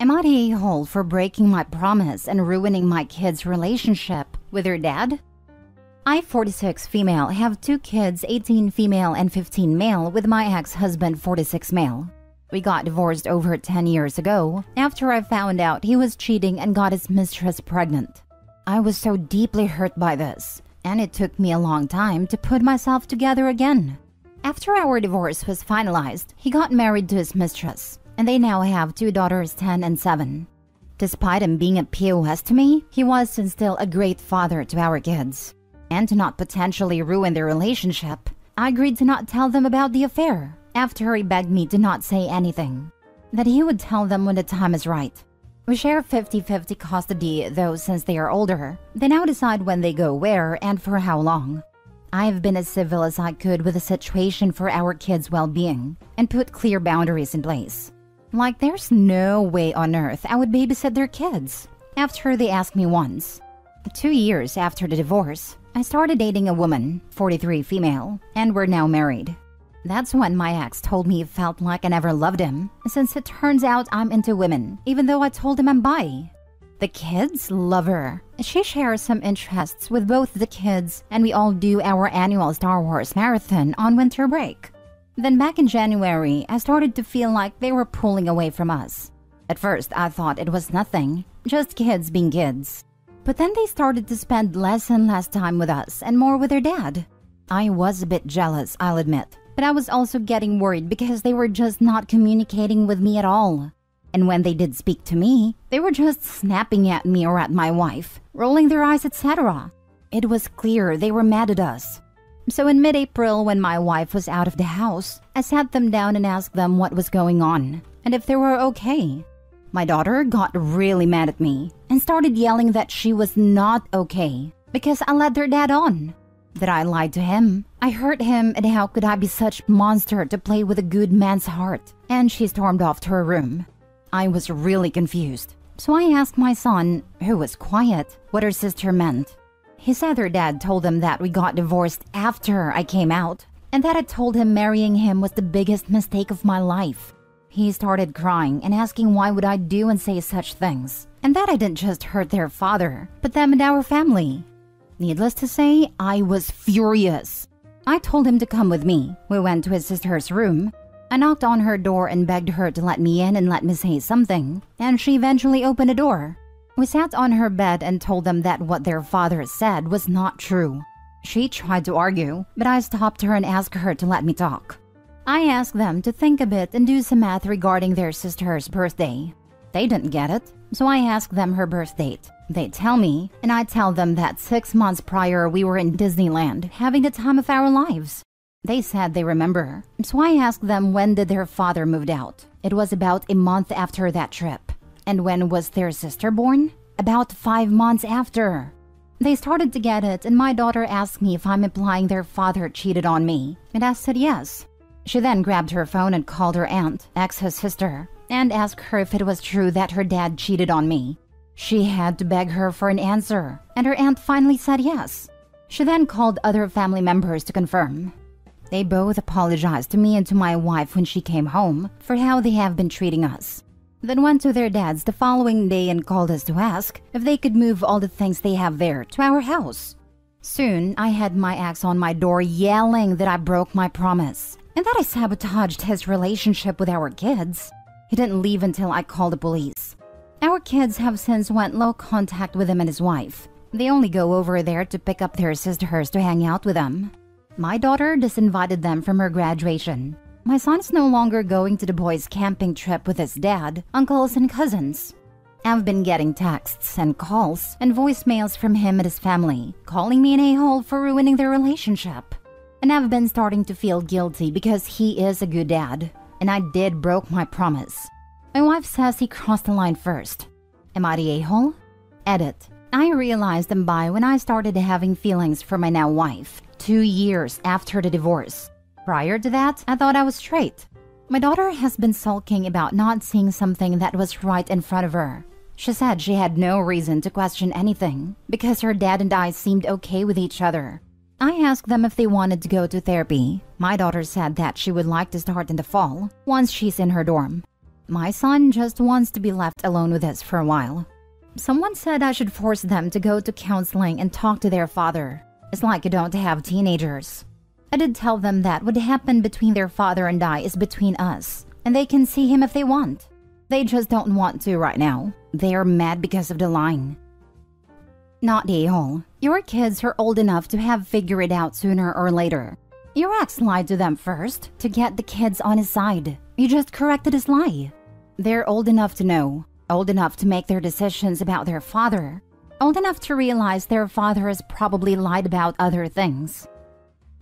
Am I the a-hole for breaking my promise and ruining my kid's relationship with her dad? I, 46 female, have 2 kids, 18 female and 15 male, with my ex-husband, 46 male. We got divorced over 10 years ago after I found out he was cheating and got his mistress pregnant. I was so deeply hurt by this, and it took me a long time to put myself together again. After our divorce was finalized, he got married to his mistress, and they now have 2 daughters, 10 and 7. Despite him being a POS to me, he was and still a great father to our kids. And to not potentially ruin their relationship, I agreed to not tell them about the affair after he begged me to not say anything, that he would tell them when the time is right. We share 50-50 custody, though since they are older, they now decide when they go where and for how long. I've been as civil as I could with the situation for our kids' well-being and put clear boundaries in place. Like there's no way on earth I would babysit their kids after they asked me once. 2 years after the divorce, I started dating a woman, 43 female, and we're now married. That's when my ex told me it felt like I never loved him, since it turns out I'm into women, even though I told him I'm bi. The kids love her. She shares some interests with both the kids, and we all do our annual Star Wars marathon on winter break. Then back in January, I started to feel like they were pulling away from us. At first, I thought it was nothing, just kids being kids. But then they started to spend less and less time with us and more with their dad. I was a bit jealous, I'll admit, but I was also getting worried because they were just not communicating with me at all. And when they did speak to me, they were just snapping at me or at my wife, rolling their eyes, etc. It was clear they were mad at us. So in mid-April, when my wife was out of the house, I sat them down and asked them what was going on and if they were okay. My daughter got really mad at me and started yelling that she was not okay because I led their dad on, that I lied to him, I hurt him, and how could I be such a monster to play with a good man's heart, and she stormed off to her room. I was really confused, so I asked my son, who was quiet, what her sister meant. He said her dad told him that we got divorced after I came out and that I told him marrying him was the biggest mistake of my life. He started crying and asking why would I do and say such things, and that I didn't just hurt their father, but them and our family. Needless to say, I was furious. I told him to come with me. We went to his sister's room. I knocked on her door and begged her to let me in and let me say something, and she eventually opened the door. We sat on her bed and told them that what their father said was not true. She tried to argue, but I stopped her and asked her to let me talk. I asked them to think a bit and do some math regarding their sister's birthday. They didn't get it, so I asked them her birth date. They tell me, and I tell them that 6 months prior we were in Disneyland having the time of our lives. They said they remember, so I asked them when did their father moved out. It was about a month after that trip. And when was their sister born? About 5 months after. They started to get it, and my daughter asked me if I'm implying their father cheated on me, and I said yes. She then grabbed her phone and called her aunt, ex-his sister, and asked her if it was true that her dad cheated on me. She had to beg her for an answer, and her aunt finally said yes. She then called other family members to confirm. They both apologized to me and to my wife when she came home for how they have been treating us. Then went to their dad's the following day and called us to ask if they could move all the things they have there to our house. Soon, I had my ex on my door yelling that I broke my promise and that I sabotaged his relationship with our kids. He didn't leave until I called the police. Our kids have since went low contact with him and his wife. They only go over there to pick up their sisters to hang out with them. My daughter disinvited them from her graduation. My son is no longer going to the boys' camping trip with his dad, uncles, and cousins. I've been getting texts and calls and voicemails from him and his family, calling me an a-hole for ruining their relationship. And I've been starting to feel guilty because he is a good dad, and I did broke my promise. My wife says he crossed the line first. Am I the a-hole? Edit. I realized I'm bi when I started having feelings for my now wife 2 years after the divorce. Prior to that, I thought I was straight. My daughter has been sulking about not seeing something that was right in front of her. She said she had no reason to question anything because her dad and I seemed okay with each other. I asked them if they wanted to go to therapy. My daughter said that she would like to start in the fall, once she's in her dorm. My son just wants to be left alone with us for a while. Someone said I should force them to go to counseling and talk to their father. It's like you don't have teenagers. I did tell them that what happened between their father and I is between us, and they can see him if they want. They just don't want to right now. They are mad because of the line. Not a-hole. Your kids are old enough to have figured it out sooner or later. Your ex lied to them first to get the kids on his side. You just corrected his lie. They're old enough to know. Old enough to make their decisions about their father. Old enough to realize their father has probably lied about other things.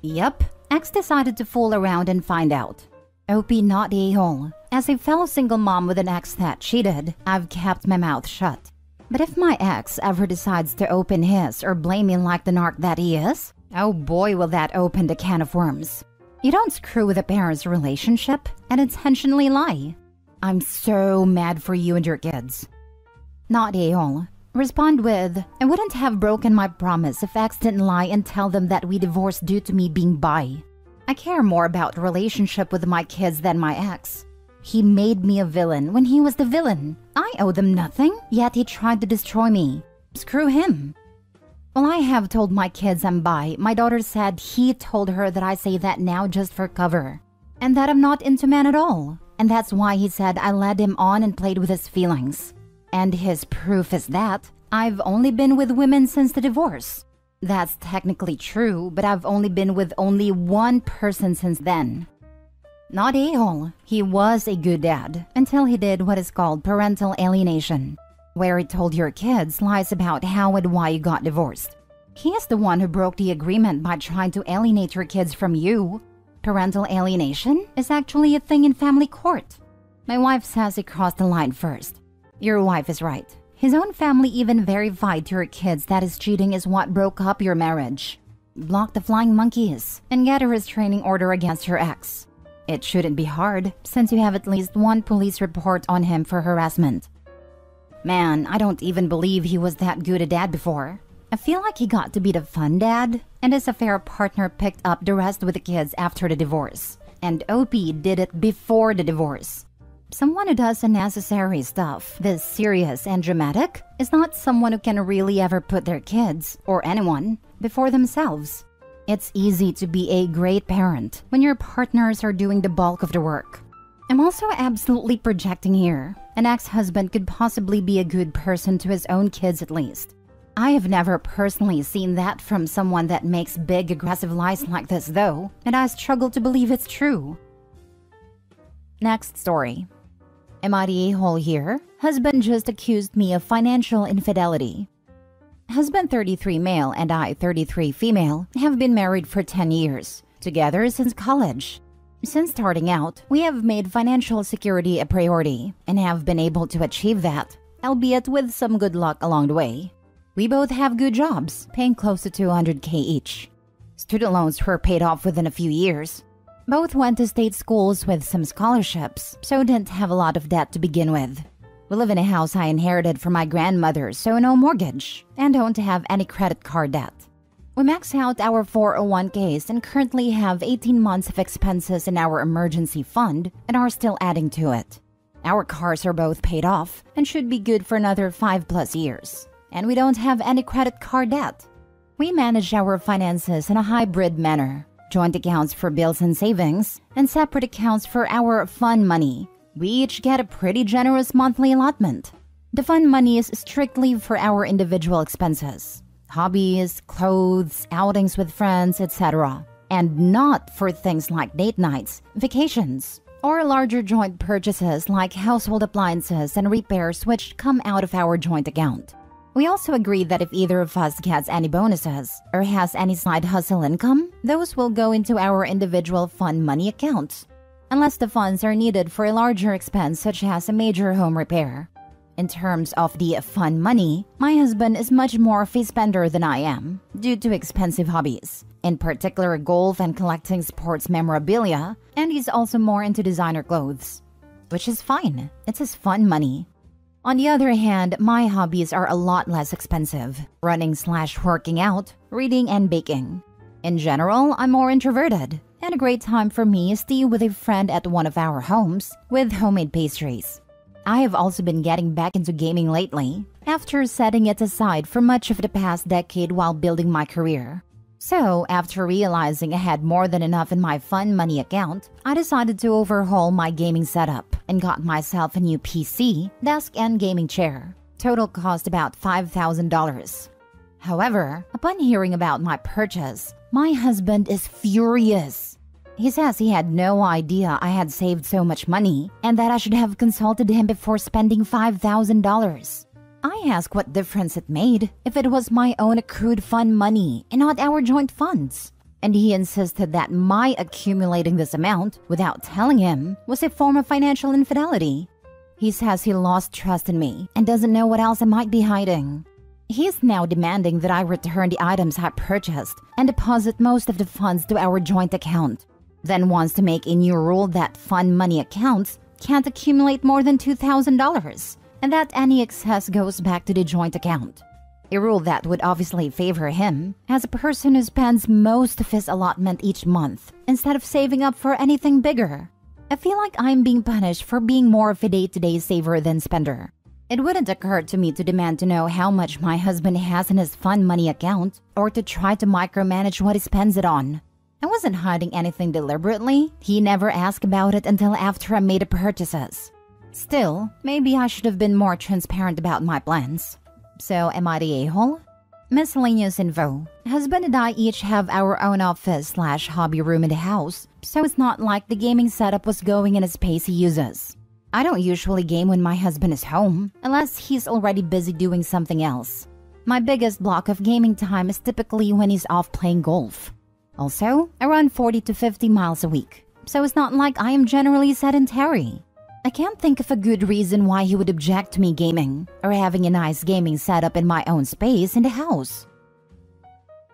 Yep, ex decided to fool around and find out. OP not the a-hole. As a fellow single mom with an ex that cheated, I've kept my mouth shut. But if my ex ever decides to open his or blame me like the narc that he is, oh boy will that open the can of worms. You don't screw with a parent's relationship and intentionally lie. I'm so mad for you and your kids. Not a-hole. Respond with, I wouldn't have broken my promise if ex didn't lie and tell them that we divorced due to me being bi. I care more about relationship with my kids than my ex. He made me a villain when he was the villain. I owe them nothing, yet he tried to destroy me. Screw him. Well, I have told my kids I'm bi. My daughter said he told her that I say that now just for cover. And that I'm not into men at all. And that's why he said I led him on and played with his feelings. And his proof is that I've only been with women since the divorce. That's technically true, but I've only been with only one person since then. Not a-hole. He was a good dad until he did what is called parental alienation, where he told your kids lies about how and why you got divorced. He is the one who broke the agreement by trying to alienate your kids from you. Parental alienation is actually a thing in family court. My wife says he crossed the line first. Your wife is right. His own family even verified to your kids that his cheating is what broke up your marriage. Block the flying monkeys and get a restraining order against your ex. It shouldn't be hard, since you have at least one police report on him for harassment. Man, I don't even believe he was that good a dad before. I feel like he got to be the fun dad, and his affair partner picked up the rest with the kids after the divorce. And OP did it before the divorce. Someone who does unnecessary stuff, this serious and dramatic, is not someone who can really ever put their kids, or anyone, before themselves. It's easy to be a great parent when your partners are doing the bulk of the work. I'm also absolutely projecting here. An ex-husband could possibly be a good person to his own kids at least. I have never personally seen that from someone that makes big aggressive lies like this though, and I struggle to believe it's true. Next story. Am I the a-hole here? Husband just accused me of financial infidelity. Husband 33 male and I 33 female have been married for 10 years, together since college. Since starting out, we have made financial security a priority and have been able to achieve that, albeit with some good luck along the way. We both have good jobs, paying close to $200K each. Student loans were paid off within a few years. Both went to state schools with some scholarships, so didn't have a lot of debt to begin with. We live in a house I inherited from my grandmother, so no mortgage, and don't have any credit card debt. We max out our 401ks and currently have 18 months of expenses in our emergency fund and are still adding to it. Our cars are both paid off and should be good for another 5+ years, and we don't have any credit card debt. We manage our finances in a hybrid manner, joint accounts for bills and savings, and separate accounts for our fun money. We each get a pretty generous monthly allotment. The fun money is strictly for our individual expenses, hobbies, clothes, outings with friends, etc., and not for things like date nights, vacations, or larger joint purchases like household appliances and repairs which come out of our joint account. We also agree that if either of us gets any bonuses or has any side hustle income, those will go into our individual fun money account, unless the funds are needed for a larger expense such as a major home repair. In terms of the fun money, my husband is much more of a spender than I am due to expensive hobbies, in particular golf and collecting sports memorabilia, and he's also more into designer clothes. Which is fine, it's his fun money. On the other hand, my hobbies are a lot less expensive, running / working out, reading and baking. In general, I'm more introverted, and a great time for me is tea with a friend at one of our homes with homemade pastries. I have also been getting back into gaming lately after setting it aside for much of the past decade while building my career. So, after realizing I had more than enough in my fun money account, I decided to overhaul my gaming setup and got myself a new PC, desk, and gaming chair. Total cost about $5,000. However, upon hearing about my purchase, my husband is furious. He says he had no idea I had saved so much money and that I should have consulted him before spending $5,000. I ask what difference it made if it was my own accrued fund money and not our joint funds. And he insisted that my accumulating this amount without telling him was a form of financial infidelity. He says he lost trust in me and doesn't know what else I might be hiding. He is now demanding that I return the items I purchased and deposit most of the funds to our joint account. Then wants to make a new rule that fund money accounts can't accumulate more than $2,000. And that any excess goes back to the joint account. A rule that would obviously favor him as a person who spends most of his allotment each month instead of saving up for anything bigger. I feel like I'm being punished for being more of a day-to-day saver than spender. It wouldn't occur to me to demand to know how much my husband has in his fund money account or to try to micromanage what he spends it on. I wasn't hiding anything deliberately. He never asked about it until after I made the purchases. Still, maybe I should have been more transparent about my plans. So, am I the a-hole? Miscellaneous info. Husband and I each have our own office/hobby room in the house, so it's not like the gaming setup was going in a space he uses. I don't usually game when my husband is home, unless he's already busy doing something else. My biggest block of gaming time is typically when he's off playing golf. Also, I run 40 to 50 miles a week, so it's not like I am generally sedentary. I can't think of a good reason why he would object to me gaming or having a nice gaming setup in my own space in the house.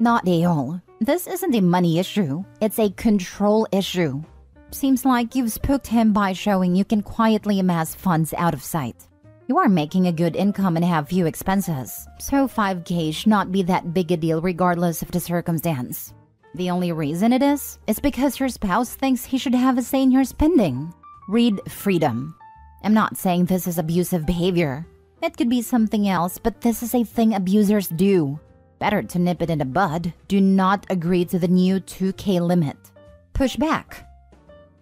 Not at all. This isn't a money issue. It's a control issue. Seems like you've spooked him by showing you can quietly amass funds out of sight. You are making a good income and have few expenses, so 5K should not be that big a deal regardless of the circumstance. The only reason it is because your spouse thinks he should have a say in your spending. Read freedom. I'm not saying this is abusive behavior. It could be something else, but this is a thing abusers do. Better to nip it in the bud. Do not agree to the new 2K limit. Push back.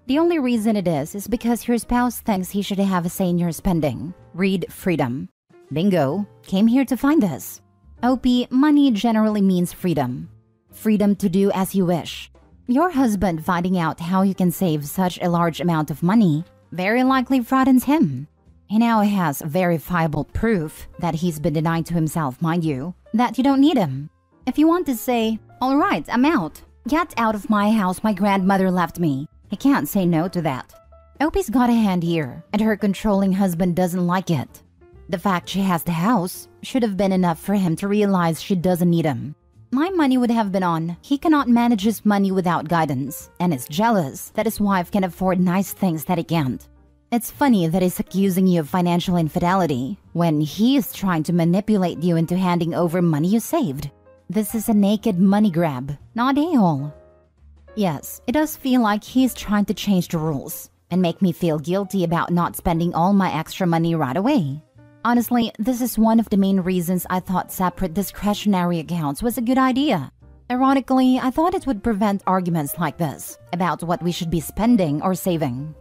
The only reason it is because your spouse thinks he should have a say in your spending. Read freedom. Bingo. Came here to find us. OP, money generally means freedom. Freedom to do as you wish. Your husband finding out how you can save such a large amount of money very likely fraudens him. He now has verifiable proof that he's been denying to himself, mind you, that you don't need him. If you want to say, all right, I'm out. Get out of my house, my grandmother left me. He can't say no to that. Opie's got a hand here, and her controlling husband doesn't like it. The fact she has the house should have been enough for him to realize she doesn't need him. My money would have been on. He cannot manage his money without guidance and is jealous that his wife can afford nice things that he can't. It's funny that he's accusing you of financial infidelity when he is trying to manipulate you into handing over money you saved. This is a naked money grab, not a-hole. Yes, it does feel like he's trying to change the rules and make me feel guilty about not spending all my extra money right away. Honestly, this is one of the main reasons I thought separate discretionary accounts was a good idea. Ironically, I thought it would prevent arguments like this about what we should be spending or saving.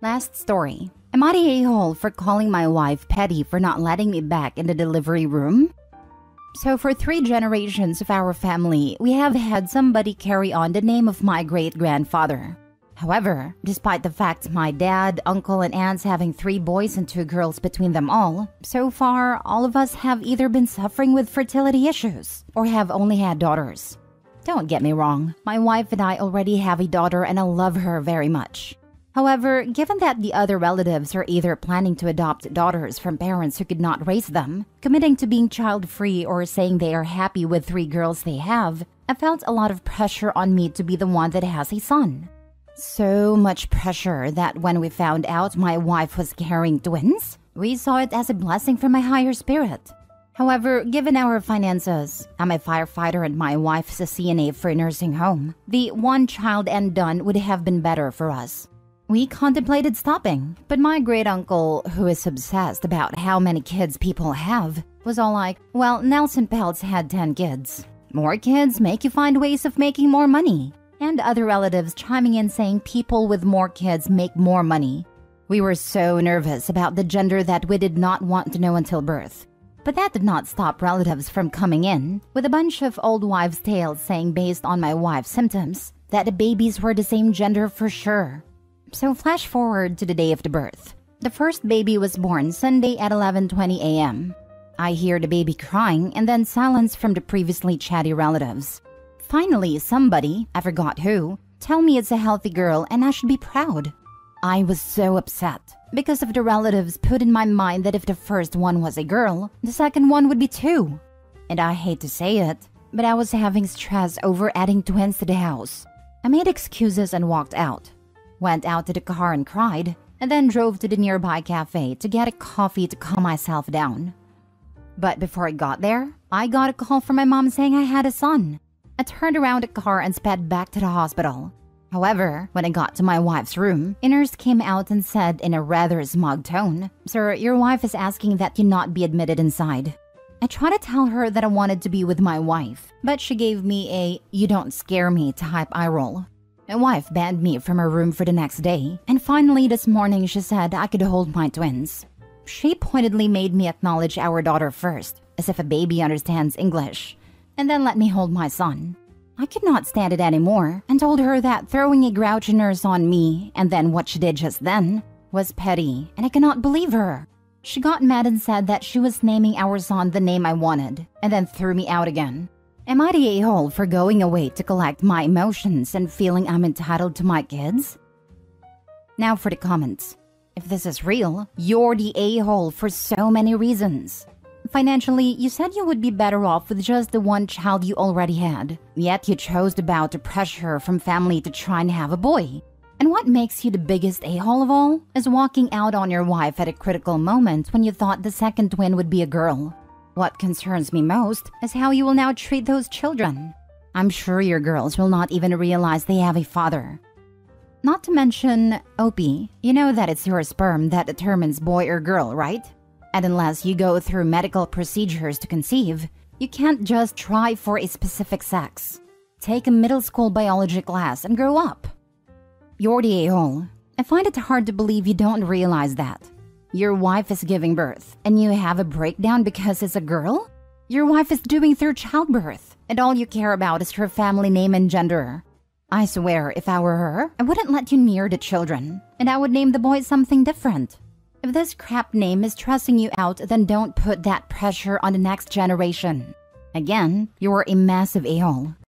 Last story. Am I the a-hole for calling my wife petty for not letting me back in the delivery room? So for 3 generations of our family, we have had somebody carry on the name of my great-grandfather. However, despite the fact my dad, uncle, and aunts having 3 boys and 2 girls between them all, so far, all of us have either been suffering with fertility issues or have only had daughters. Don't get me wrong, my wife and I already have a daughter and I love her very much. However, given that the other relatives are either planning to adopt daughters from parents who could not raise them, committing to being child-free, or saying they are happy with 3 girls they have, I felt a lot of pressure on me to be the one that has a son. So much pressure that when we found out my wife was carrying twins, we saw it as a blessing from my higher spirit. However, given our finances, I'm a firefighter and my wife's a CNA for a nursing home, the one child and done would have been better for us. We contemplated stopping, but my great uncle, who is obsessed about how many kids people have, was all like, well, Nelson Peltz had 10 kids. More kids make you find ways of making more money. And other relatives chiming in saying people with more kids make more money. We were so nervous about the gender that we did not want to know until birth. But that did not stop relatives from coming in, with a bunch of old wives' tales saying based on my wife's symptoms that the babies were the same gender for sure. So flash forward to the day of the birth. The first baby was born Sunday at 11:20 a.m. I hear the baby crying and then silence from the previously chatty relatives. Finally, somebody, I forgot who, tell me it's a healthy girl and I should be proud. I was so upset because of the relatives put in my mind that if the first one was a girl, the second one would be two. And I hate to say it, but I was having stress over adding twins to the house. I made excuses and walked out. Went out to the car and cried, and then drove to the nearby cafe to get a coffee to calm myself down. But before I got there, I got a call from my mom saying I had a son. I turned around the car and sped back to the hospital. However, when I got to my wife's room, a nurse came out and said in a rather smug tone, "Sir, your wife is asking that you not be admitted inside." I tried to tell her that I wanted to be with my wife, but she gave me a "you don't scare me" type eye roll. My wife banned me from her room for the next day, and finally this morning she said I could hold my twins. She pointedly made me acknowledge our daughter first, as if a baby understands English, and then let me hold my son. I could not stand it anymore and told her that throwing a grouchy nurse on me and then what she did just then was petty, and I cannot believe her. She got mad and said that she was naming our son the name I wanted, and then threw me out again. Am I the a-hole for going away to collect my emotions and feeling I'm entitled to my kids? Now for the comments. If this is real, you're the a-hole for so many reasons. Financially, you said you would be better off with just the one child you already had, yet you chose to bow to pressure from family to try and have a boy. And what makes you the biggest a-hole of all is walking out on your wife at a critical moment when you thought the second twin would be a girl. What concerns me most is how you will now treat those children. I'm sure your girls will not even realize they have a father. Not to mention, Opie, you know that it's your sperm that determines boy or girl, right? And unless you go through medical procedures to conceive, you can't just try for a specific sex. Take a middle school biology class and grow up. You're the a-hole. I find it hard to believe you don't realize that. Your wife is giving birth, and you have a breakdown because it's a girl? Your wife is doing through childbirth, and all you care about is her family name and gender. I swear, if I were her, I wouldn't let you near the children, and I would name the boy something different. If this crap name is stressing you out, then don't put that pressure on the next generation. Again, you're a massive a-hole.